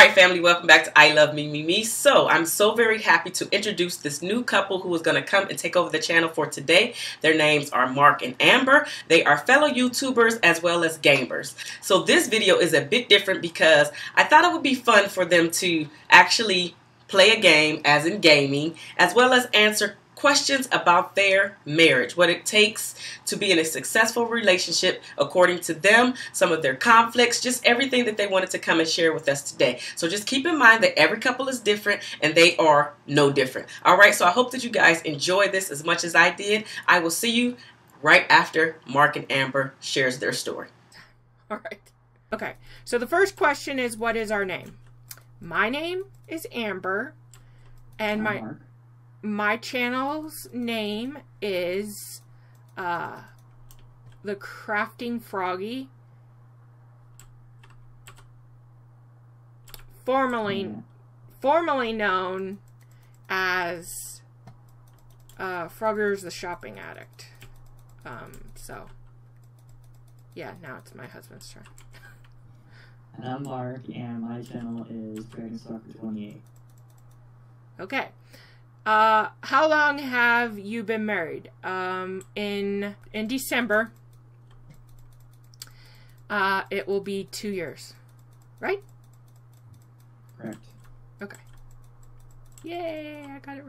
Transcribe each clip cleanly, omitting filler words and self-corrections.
Alright family, welcome back to I Love Me Me Me. So I'm so very happy to introduce this new couple who is going to come and take over the channel for today. Their names are Mark and Amber. They are fellow YouTubers as well as gamers. So this video is a bit different because I thought it would be fun for them to actually play a game, as in gaming, as well as answer questions about their marriage, what it takes to be in a successful relationship according to them, some of their conflicts, just everything that they wanted to come and share with us today. So just keep in mind that every couple is different and they are no different. All right, so I hope that you guys enjoy this as much as I did. I will see you right after Mark and Amber shares their story. All right. Okay, so the first question is, what is our name? My name is Amber and my channel's name is The Crafting Froggy, formerly known as Frogger's the Shopping Addict. So yeah, now it's my husband's turn. And I'm Mark, and my channel is Dragon Soccer 28. Okay. How long have you been married? In December, it will be 2 years, right? Correct. Okay. Yay, I got it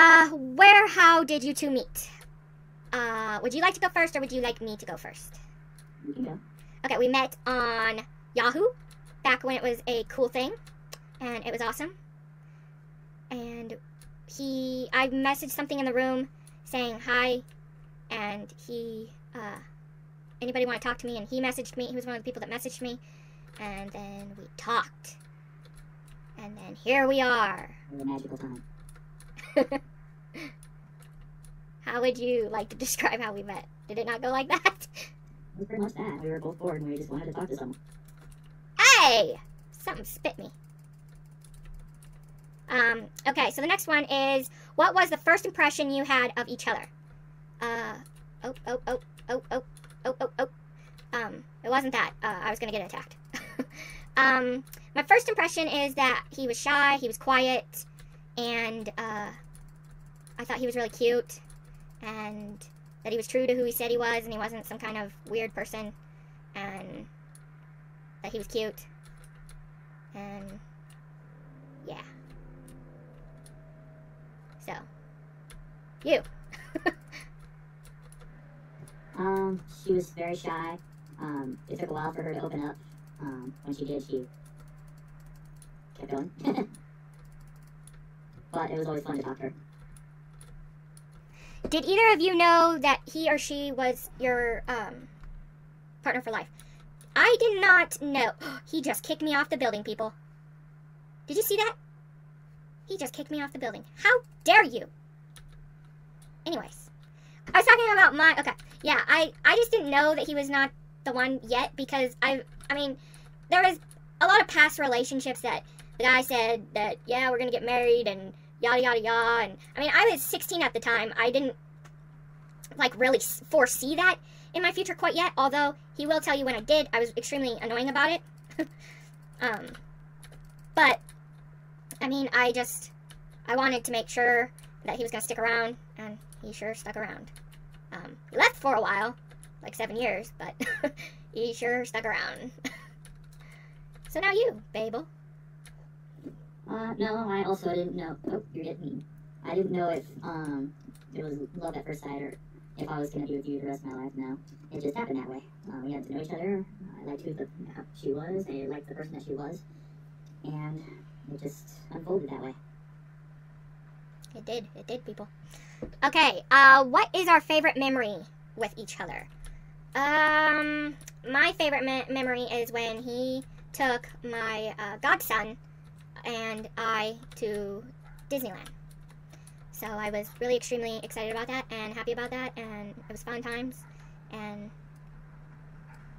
right. Where, how did you two meet? Would you like to go first or would you like me to go first? Yeah. Okay, we met on Yahoo back when it was a cool thing. And it was awesome. And I messaged something in the room saying hi. And anybody want to talk to me? And he messaged me. He was one of the people that messaged me. And then we talked. And then here we are. The magical time. How would you like to describe how we met? Did it not go like that? It was pretty much that. We were both bored and we just wanted to talk to someone. Hey! Something spit me. Okay, so the next one is, what was the first impression you had of each other? It wasn't that. I was gonna get attacked. My first impression is that he was shy, he was quiet, and, I thought he was really cute, and that he was true to who he said he was, and he wasn't some kind of weird person, and that he was cute, and, yeah. So, you. She was very shy. It took a while for her to open up. When she did, she kept going. But it was always fun to talk to her. Did either of you know that he or she was your partner for life? I did not know. He just kicked me off the building, people. Did you see that? He just kicked me off the building. How dare you? Anyways. I was talking about my... Okay. Yeah, I just didn't know that he was not the one yet because I mean, there was a lot of past relationships that the guy said that, yeah, we're going to get married and yada, yada, yada. And, I mean, I was 16 at the time. I didn't, like, really foresee that in my future quite yet. Although, he will tell you when I did, I was extremely annoying about it. But... I mean, I wanted to make sure that he was going to stick around, and he sure stuck around. He left for a while, like 7 years, but he sure stuck around. So now you, Babel. No, I also didn't know. Oh, you're getting me. I didn't know if, it was love at first sight, or if I was going to be with you the rest of my life now. It just happened that way. We got to know each other. I liked how she was, I liked the person that she was, and... It just unfolded that way. It did. It did, people. Okay, what is our favorite memory with each other? My favorite memory is when he took my godson and I to Disneyland. So I was really extremely excited about that and happy about that, and it was fun times. And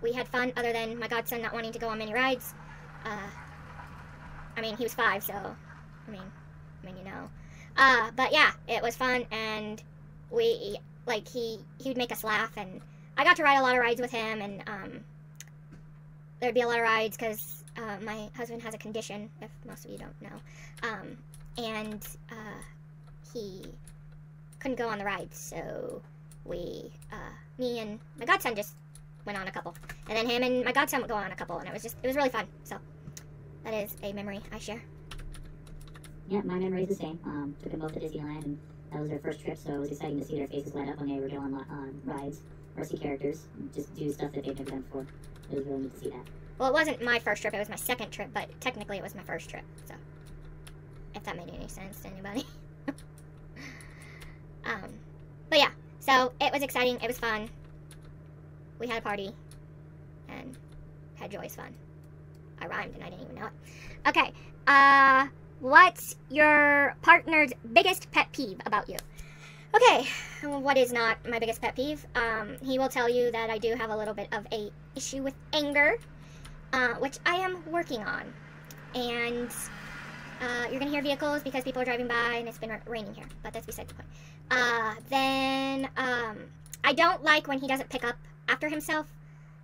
we had fun other than my godson not wanting to go on many rides. I mean, he was 5, so, I mean, you know. But yeah, it was fun, and we, like, he would make us laugh, and I got to ride a lot of rides with him, and, there'd be a lot of rides because my husband has a condition, if most of you don't know, and he couldn't go on the rides, so we, me and my godson just went on a couple, and then him and my godson would go on a couple, and it was really fun, so that is a memory I share. Yeah, my memory is the same. Took them both to Disneyland, and that was their first trip, so it was exciting to see their faces light up when they were going on rides, or see characters, just do stuff that they've never done before. It was really neat to see that. Well, it wasn't my first trip, it was my second trip, but technically it was my first trip, so if that made any sense to anybody. But yeah, so it was exciting, it was fun, we had a party, and had joyous fun. I rhymed and I didn't even know it. Okay, what's your partner's biggest pet peeve about you? Okay, what is not my biggest pet peeve? He will tell you that I do have a little bit of a issue with anger, which I am working on. And you're going to hear vehicles because people are driving by and it's been raining here, but that's beside the point. Then I don't like when he doesn't pick up after himself.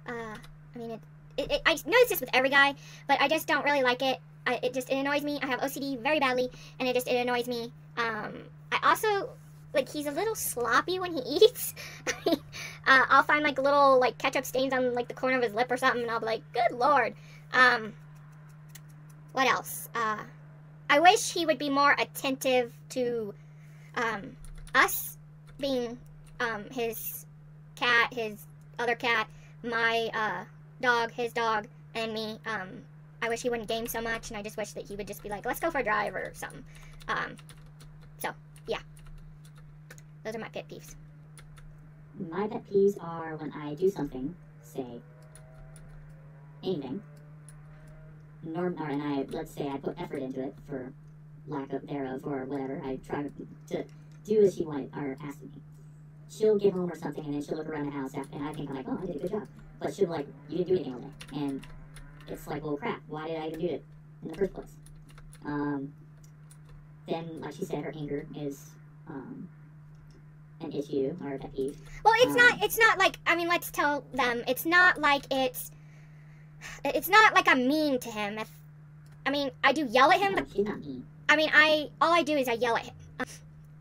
I mean, I notice this with every guy, but I just don't really like it. It annoys me. I have OCD very badly, and it annoys me. I also, like, he's a little sloppy when he eats. I mean, I'll find, like, little, like, ketchup stains on, like, the corner of his lip or something, and I'll be like, good Lord. What else? I wish he would be more attentive to, us being, his cat, his other cat, my, dog, his dog, and me. I wish he wouldn't game so much, and I just wish that he would just be like, let's go for a drive or something. So, yeah. Those are my pet peeves. My pet peeves are when I do something, say, anything, and I, let's say I put effort into it for lack of thereof or whatever. I try to do as she wanted or asked me. She'll get home or something, and then she'll look around the house, after, and I think, I'm like, oh, I did a good job. But she'll be like, you didn't do anything all day. And it's like, well, crap, why did I even do it in the first place? Then, like she said, her anger is an issue or a pet peeve. Well, it's not like, I mean, let's tell them, it's not like I'm mean to him. If, I mean, I do yell at him, no, but she's not mean. I mean, all I do is I yell at him.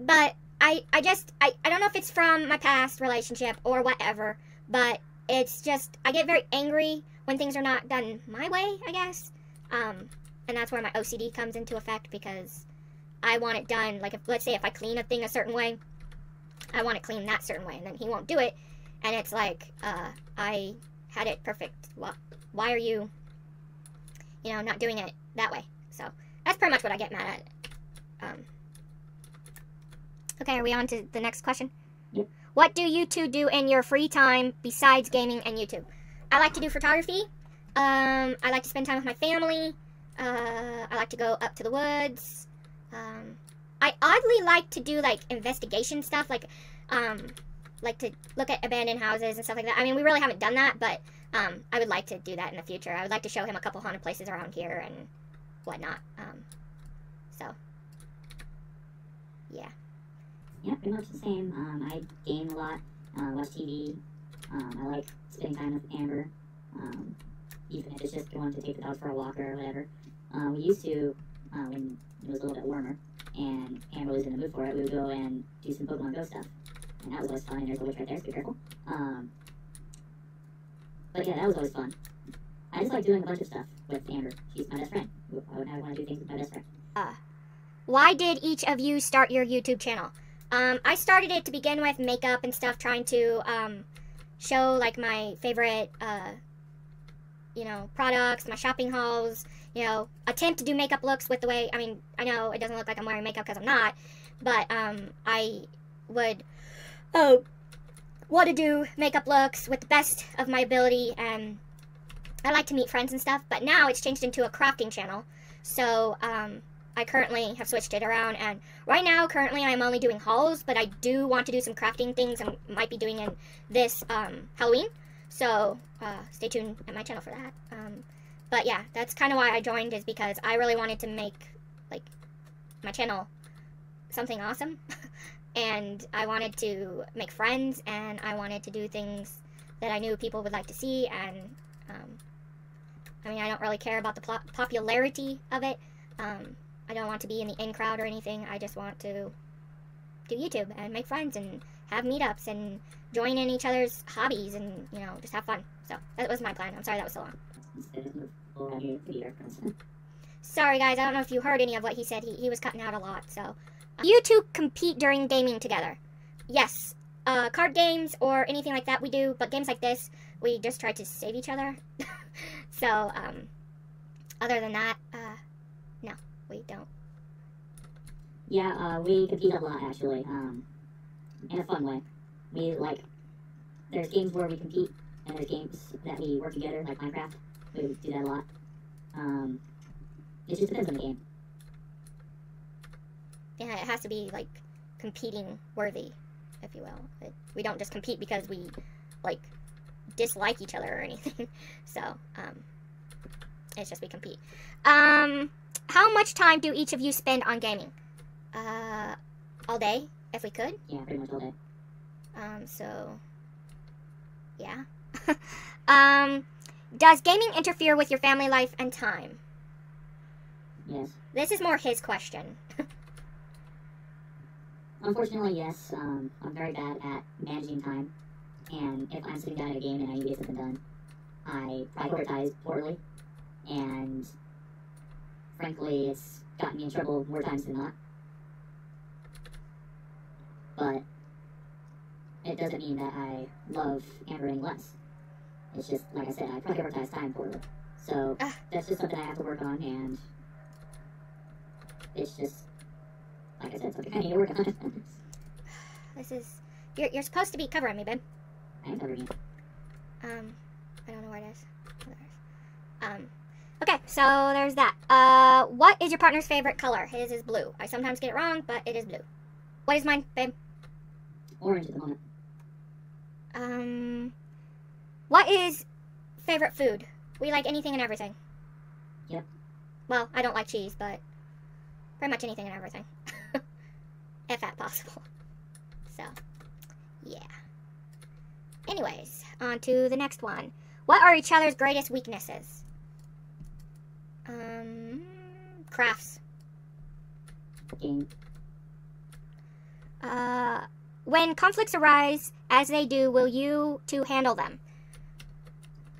But I don't know if it's from my past relationship or whatever, but it's just, I get very angry when things are not done my way, I guess. And that's where my OCD comes into effect, because I want it done. Like, if, let's say if I clean a thing a certain way, I want it clean that certain way, and then he won't do it. And it's like, I had it perfect. Why are you, not doing it that way? So that's pretty much what I get mad at. Okay, are we on to the next question? Yep. What do you two do in your free time besides gaming and YouTube? I like to do photography. I like to spend time with my family. I like to go up to the woods. I oddly like to do, like, investigation stuff, like to look at abandoned houses and stuff like that. I mean, we really haven't done that, but I would like to do that in the future. I would like to show him a couple haunted places around here and whatnot. So, yeah. Yeah, pretty much the same. I game a lot, watch TV. I like spending time with Amber, even if it's just going to take the dog for a walk or whatever. We used to, when it was a little bit warmer, and Amber was in the mood for it, we would go and do some Pokemon Go stuff. And that was always fun. There's a witch right there, so be careful. But yeah, that was always fun. I just like doing a bunch of stuff with Amber. She's my best friend. I would want to do things with my best friend. Why did each of you start your YouTube channel? I started it to begin with, makeup and stuff, trying to, show, like, my favorite, products, my shopping hauls, attempt to do makeup looks with the way, I mean, I know it doesn't look like I'm wearing makeup because I'm not, but, I would, want to do makeup looks with the best of my ability, and I like to meet friends and stuff, but now it's changed into a crafting channel, so, I currently have switched it around, and right now, currently, I am only doing hauls, but I do want to do some crafting things I might be doing in this, Halloween, so, stay tuned at my channel for that, but yeah, that's kind of why I joined, is because I really wanted to make, like, my channel something awesome, and I wanted to make friends, and I wanted to do things that I knew people would like to see, and, I mean, I don't really care about the popularity of it. I don't want to be in the in crowd or anything. I just want to do YouTube and make friends and have meetups and join in each other's hobbies and, you know, just have fun. So that was my plan. I'm sorry that was so long. Sorry, guys. I don't know if you heard any of what he said. He was cutting out a lot. So you two compete during gaming together. Yes. Card games or anything like that we do, but games like this, we just try to save each other. So, other than that, no, we don't. Yeah, we compete a lot, actually, in a fun way. We, like, there's games where we compete, and there's games that we work together, like Minecraft. We do that a lot. It just depends on the game. Yeah, it has to be, like, competing worthy, if you will. We don't just compete because we, like, dislike each other or anything. So, it's just we compete. How much time do each of you spend on gaming? All day, if we could. Yeah, pretty much all day. So, yeah. Does gaming interfere with your family life and time? Yes. This is more his question. Unfortunately, yes. I'm very bad at managing time, and if I'm sitting down at a game and I need to get something done, I prioritize poorly, and frankly, it's gotten me in trouble more times than not. But it doesn't mean that I love Amber any less. It's just, like I said, I prioritize time poorly. So that's just something I have to work on, and it's just, like I said, something I need to work on. This is... You're supposed to be covering me, babe. I am covering you. I don't know where it is. Okay, so there's that. What is your partner's favorite color? His is blue. I sometimes get it wrong, but it is blue. What is mine, babe? Orange at the moment. What is favorite food? We like anything and everything. Yep. Well, I don't like cheese, but pretty much anything and everything. If that possible. So, yeah. Anyways, on to the next one. What are each other's greatest weaknesses? Crafts. Game. When conflicts arise, as they do, will you two handle them?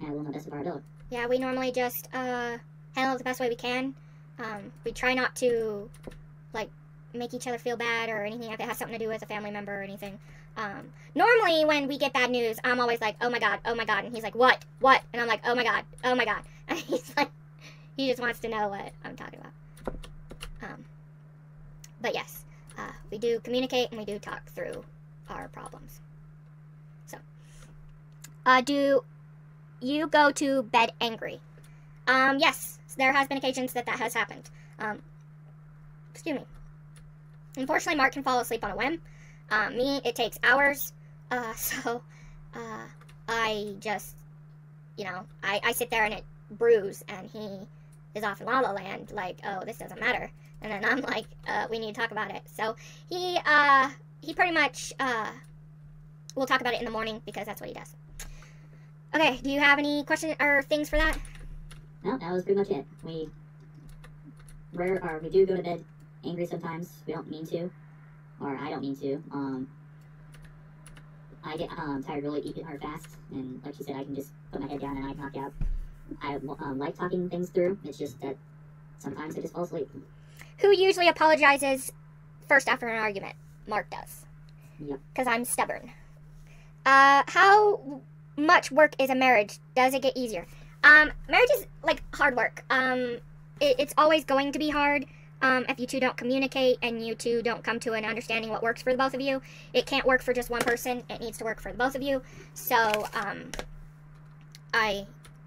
I will, the best of our ability. Yeah, we normally just handle it the best way we can. We try not to, like, make each other feel bad or anything if it has something to do with a family member or anything. Normally when we get bad news, I'm always like, oh my god, and he's like, what, what? And I'm like, oh my god, and he's like, he just wants to know what I'm talking about. But yes, we do communicate and we do talk through our problems. So, do you go to bed angry? Yes, there has been occasions that has happened. Excuse me. Unfortunately, Mark can fall asleep on a whim. Me, it takes hours. So I just, you know, I sit there and it brews, and he is off in La La Land, like, oh, this doesn't matter. And then I'm like, we need to talk about it. So he pretty much will talk about it in the morning because that's what he does. Okay, do you have any questions or things for that? No, that was pretty much it. We do go to bed angry sometimes. We don't mean to, or I don't mean to. I get tired really fast, and like she said, I can just put my head down and I knock out. I like talking things through. It's just that sometimes I just fall asleep. Who usually apologizes first after an argument? Mark does. Yep. Because I'm stubborn. How much work is a marriage? Does it get easier? Marriage is like hard work. It's always going to be hard. If you two don't communicate and you two don't come to an understanding what works for the both of you, it can't work for just one person. It needs to work for the both of you. So,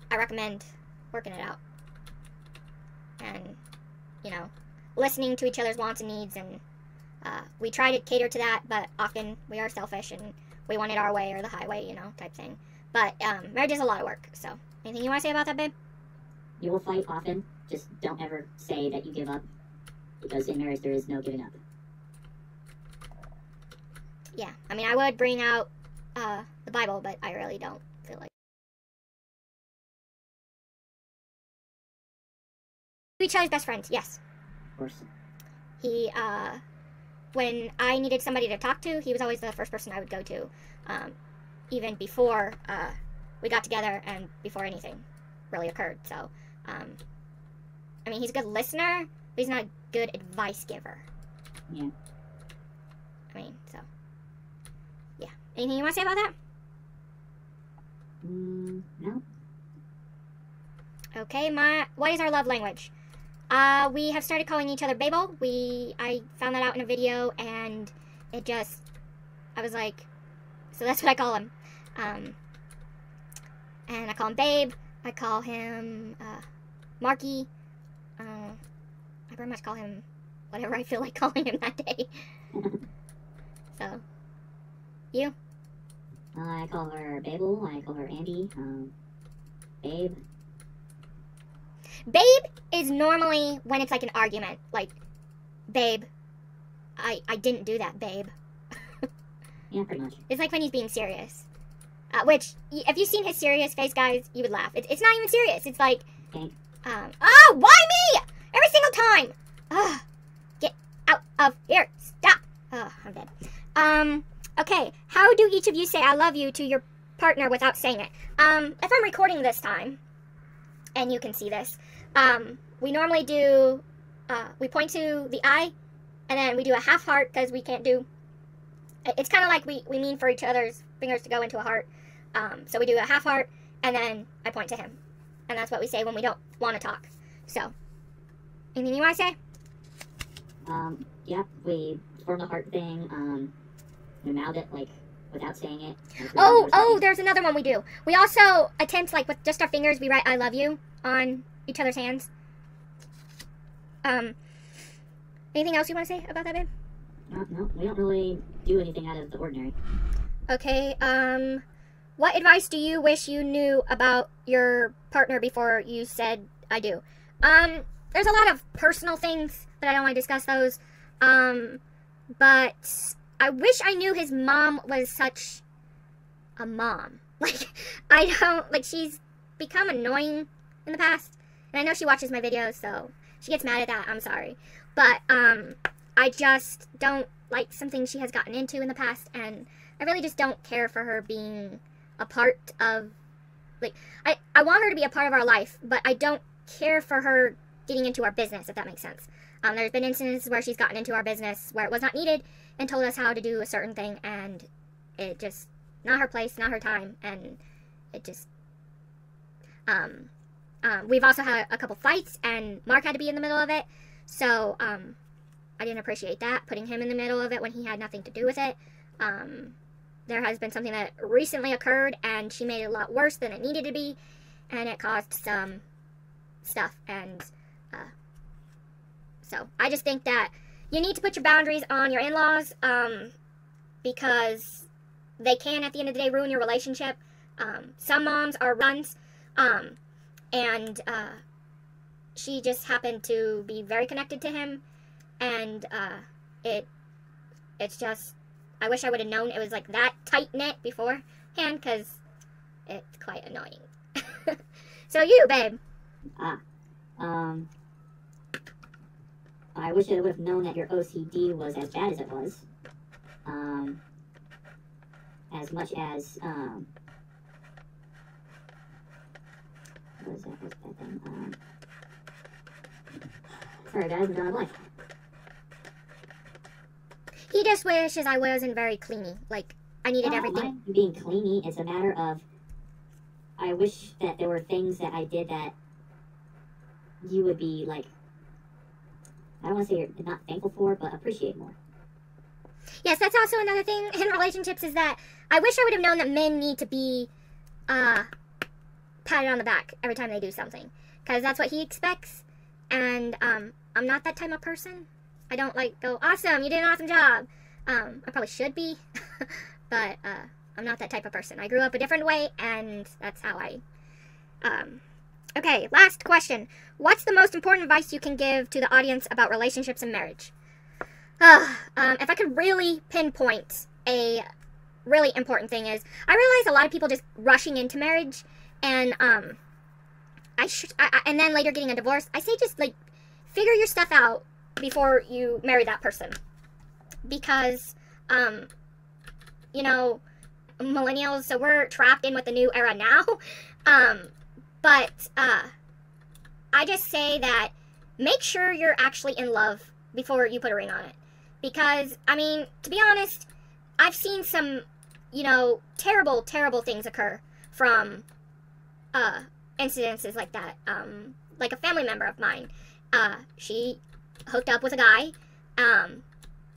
I recommend working it out and, you know, listening to each other's wants and needs. And we try to cater to that, but often we are selfish and we want it our way or the highway, you know, type thing. But marriage is a lot of work. So, anything you want to say about that, babe? You will fight often. Just don't ever say that you give up, because in marriage there is no giving up. Yeah, I mean, I would bring out the Bible, but I really don't feel like each other's best friends, yes. Of course. He, when I needed somebody to talk to, he was always the first person I would go to, even before we got together and before anything really occurred. So, I mean, he's a good listener, but he's not a good advice giver. Yeah. I mean, so, yeah. Anything you want to say about that? No. Okay, what is our love language? We have started calling each other Babel. I found that out in a video, and I was like, so that's what I call him. And I call him Babe. I call him, Marky. I pretty much call him whatever I feel like calling him that day. So, you? I call her Babel. I call her Andy. Babe. Babe is normally when it's like an argument. Like, babe, I didn't do that, babe. Yeah, pretty much. It's like when he's being serious. Which, if you've seen his serious face, guys, you would laugh. It's not even serious. It's like, oh, why me? Every single time. Ugh, get out of here. Stop. Ugh, I'm dead. Okay, how do each of you say I love you to your partner without saying it? If I'm recording this time, and you can see this, we normally do, we point to the eye, and then we do a half heart, because we can't do, it's kind of like we mean for each other's fingers to go into a heart, so we do a half heart, and then I point to him, and that's what we say when we don't want to talk. So, anything you want to say? Yeah, we form the heart thing, we mouth it, like, without saying it. Oh, there's another one we do. We also attempt, like, with just our fingers, we write I love you on each other's hands. Anything else you want to say about that, babe? No, we don't really do anything out of the ordinary. Okay, what advice do you wish you knew about your partner before you said I do? There's a lot of personal things, but I don't want to discuss those. But I wish I knew his mom was such a mom. Like, I don't, like, she's become annoying in the past. And I know she watches my videos, so she gets mad at that. I'm sorry. But, I just don't like something she has gotten into in the past. And I really just don't care for her being a part of, like, I want her to be a part of our life, but I don't care for her getting into our business, if that makes sense. There's been instances where she's gotten into our business where it was not needed and told us how to do a certain thing, and it just, not her place, not her time, and it just, we've also had a couple fights, and Mark had to be in the middle of it, so, I didn't appreciate that, putting him in the middle of it when he had nothing to do with it. There has been something that recently occurred, and she made it a lot worse than it needed to be, and it caused some stuff, and, so, I just think that you need to put your boundaries on your in-laws, because they can, at the end of the day, ruin your relationship. Some moms are runs, and, she just happened to be very connected to him, and, it's just, I wish I would have known it was, like, that tight-knit beforehand, because it's quite annoying. So, you, babe. I wish I would have known that your OCD was as bad as it was, as much as, what was that? What's that thing? Sorry guys, I'm done with life. He just wishes I wasn't very cleany, like, I needed everything. Being cleany is a matter of, I wish that there were things that I did that you would be, like, I don't want to say you're not thankful for, but appreciate more. Yes, that's also another thing in relationships is that I wish I would have known that men need to be patted on the back every time they do something. Because that's what he expects. And I'm not that type of person. I don't like go, awesome, you did an awesome job. I probably should be. But I'm not that type of person. I grew up a different way, and that's how I... Okay, last question. What's the most important advice you can give to the audience about relationships and marriage? If I could really pinpoint a really important thing is, I realize a lot of people just rushing into marriage and then later getting a divorce. I say just like figure your stuff out before you marry that person. Because, you know, millennials, so we're trapped in with the new era now. I just say that make sure you're actually in love before you put a ring on it. Because, I mean, to be honest, I've seen some, you know, terrible, terrible things occur from incidences like that. Like a family member of mine, she hooked up with a guy.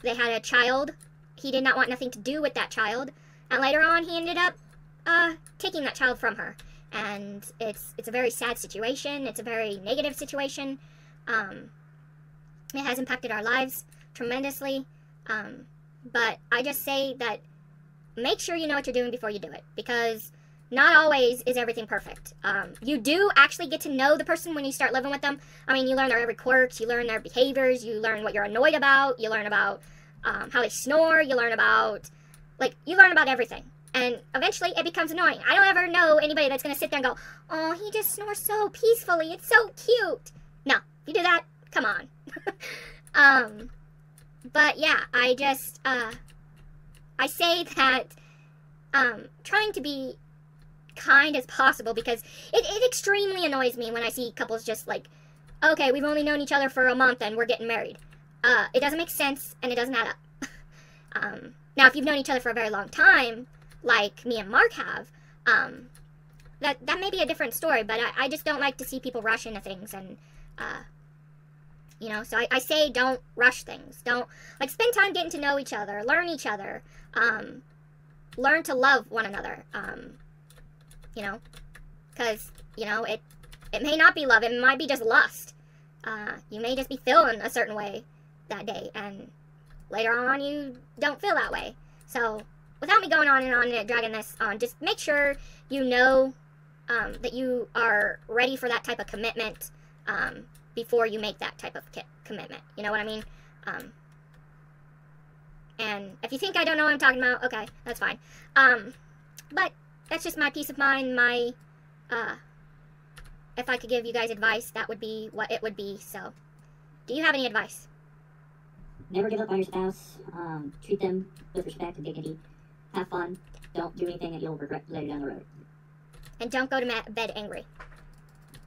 They had a child. He did not want nothing to do with that child. And later on, he ended up taking that child from her. And it's a very sad situation. It's a very negative situation. It has impacted our lives tremendously. But I just say that make sure you know what you're doing before you do it. Because not always is everything perfect. You do actually get to know the person when you start living with them. I mean, you learn their every quirks. You learn their behaviors. You learn what you're annoyed about. You learn about how they snore. You learn about... Like, you learn about everything. And eventually, it becomes annoying. I don't ever know anybody that's going to sit there and go, "Oh, he just snores so peacefully. It's so cute." No. If you do that, come on. But, yeah, I just... I say that trying to be kind as possible, because it extremely annoys me when I see couples just like, okay, we've only known each other for a month and we're getting married. It doesn't make sense and it doesn't add up. Now, if you've known each other for a very long time, like me and Mark have, that may be a different story, but I just don't like to see people rush into things. And, you know, so I say don't rush things. Don't, like, spend time getting to know each other, learn each other, learn to love one another, you know, because, you know, it may not be love. It might be just lust. You may just be feeling a certain way that day, and later on you don't feel that way. So without me going on and on and dragging this on, just make sure you know that you are ready for that type of commitment before you make that type of commitment. You know what I mean? And if you think I don't know what I'm talking about, okay, that's fine. But that's just my peace of mind. My, if I could give you guys advice, that would be what it would be. So, do you have any advice? Never give up on your spouse. Treat them with respect and dignity. Have fun. Don't do anything that you'll regret later down the road. And don't go to bed angry.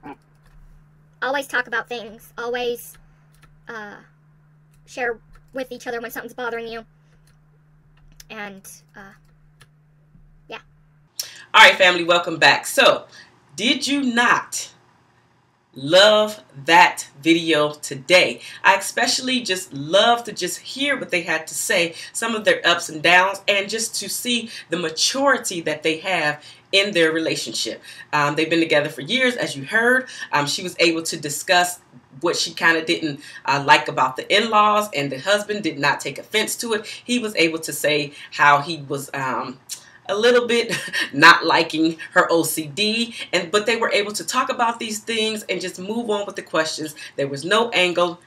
Right. Always talk about things. Always share with each other when something's bothering you. And yeah. All right, family, welcome back. So, did you not love that video today? I especially just love to just hear what they had to say, some of their ups and downs, and just to see the maturity that they have in their relationship. They've been together for years, as you heard. She was able to discuss what she kind of didn't like about the in-laws, and the husband did not take offense to it. He was able to say how he was a little bit not liking her OCD, but they were able to talk about these things and just move on with the questions. There was no angle,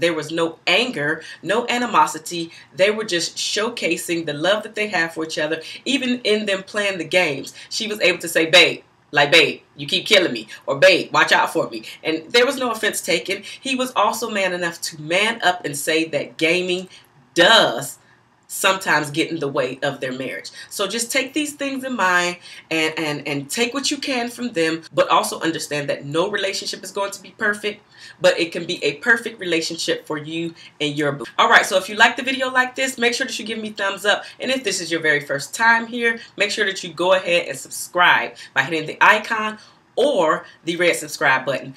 there was no anger, no animosity. They were just showcasing the love that they have for each other, even in them playing the games. She was able to say, "Babe, like, babe, you keep killing me," or "Babe, watch out for me." And there was no offense taken. He was also man enough to man up and say that gaming does sometimes get in the way of their marriage. So just take these things in mind and take what you can from them, but also understand that no relationship is going to be perfect, but it can be a perfect relationship for you and your boo. All right, so if you like the video like this, make sure that you give me thumbs up. And if this is your very first time here, make sure that you go ahead and subscribe by hitting the icon or the red subscribe button.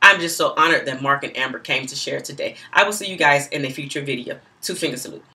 I'm just so honored that Mark and Amber came to share today. I will see you guys in a future video. Two finger salute.